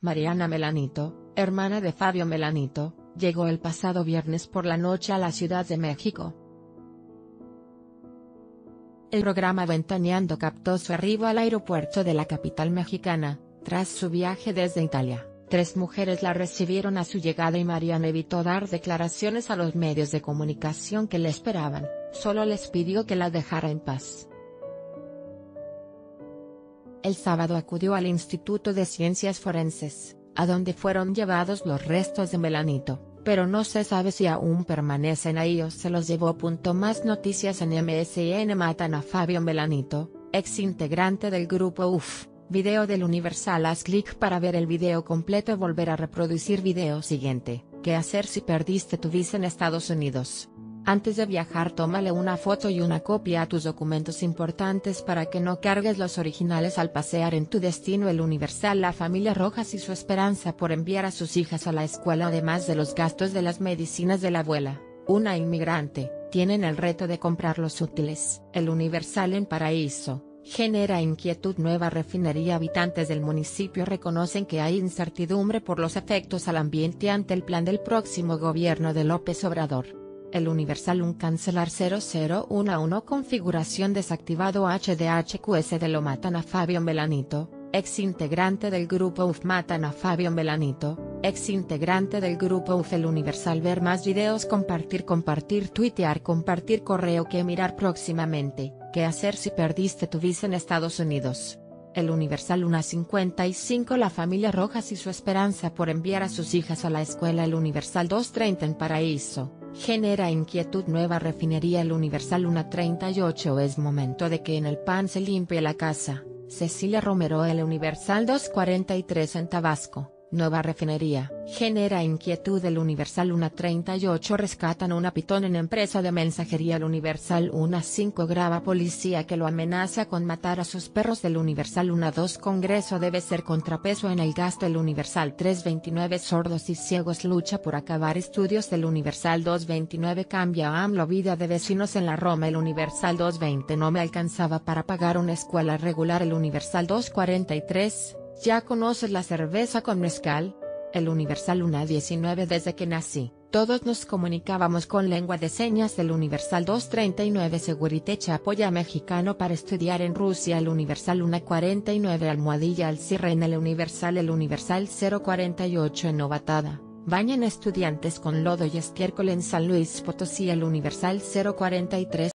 Mariana Melanitto, hermana de Fabio Melanitto, llegó el pasado viernes por la noche a la Ciudad de México. El programa Ventaneando captó su arribo al aeropuerto de la capital mexicana. Tras su viaje desde Italia, tres mujeres la recibieron a su llegada y Mariana evitó dar declaraciones a los medios de comunicación que le esperaban, solo les pidió que la dejara en paz. El sábado acudió al Instituto de Ciencias Forenses, a donde fueron llevados los restos de Melanitto, pero no se sabe si aún permanecen ahí o se los llevó. Punto Más noticias en MSN matan a Fabio Melanitto, ex integrante del grupo UF. Video del Universal. Haz clic para ver el video completo y volver a reproducir video siguiente. ¿Qué hacer si perdiste tu visa en Estados Unidos? Antes de viajar, tómale una foto y una copia a tus documentos importantes para que no cargues los originales al pasear en tu destino. El Universal. La familia Rojas y su esperanza por enviar a sus hijas a la escuela, además de los gastos de las medicinas de la abuela, una inmigrante, tienen el reto de comprar los útiles. El Universal. En Paraíso genera inquietud nueva refinería. Habitantes del municipio reconocen que hay incertidumbre por los efectos al ambiente ante el plan del próximo gobierno de López Obrador. El Universal. Un cancelar 0011 configuración desactivado HDHQS de lo matan a Fabio Melanitto, ex integrante del grupo UF. Matan a Fabio Melanitto, ex integrante del grupo UF. El Universal. Ver más videos. Compartir, tuitear, compartir correo. Que mirar próximamente. ¿Qué hacer si perdiste tu visa en Estados Unidos? El Universal. 1:55 La familia Rojas y su esperanza por enviar a sus hijas a la escuela. El Universal. 2:30 En Paraíso genera inquietud nueva refinería. El Universal. 1:38 Es momento de que en el PAN se limpie la casa, Cecilia Romero. El Universal. 2:43 En Tabasco nueva refinería genera inquietud. El Universal. 1:38 Rescatan una pitón en empresa de mensajería. El Universal. 1:05 Graba policía que lo amenaza con matar a sus perros. El Universal. 1:02 Congreso debe ser contrapeso en el gasto. El Universal. 3:29 Sordos y ciegos lucha por acabar estudios. El Universal. 2:29 Cambia a AMLO vida de vecinos en la Roma. El Universal. 2:20 No me alcanzaba para pagar una escuela regular. El Universal. 2:43 ¿Ya conoces la cerveza con mezcal? El Universal. 1:19 Desde que nací, todos nos comunicábamos con lengua de señas. El Universal. 2:39 Seguritecha apoya a mexicano para estudiar en Rusia. El Universal. 1:49 Almohadilla al cierre en el Universal. El Universal. 0:48 En Novatada, bañan estudiantes con lodo y estiércol en San Luis Potosí. El Universal. 0:43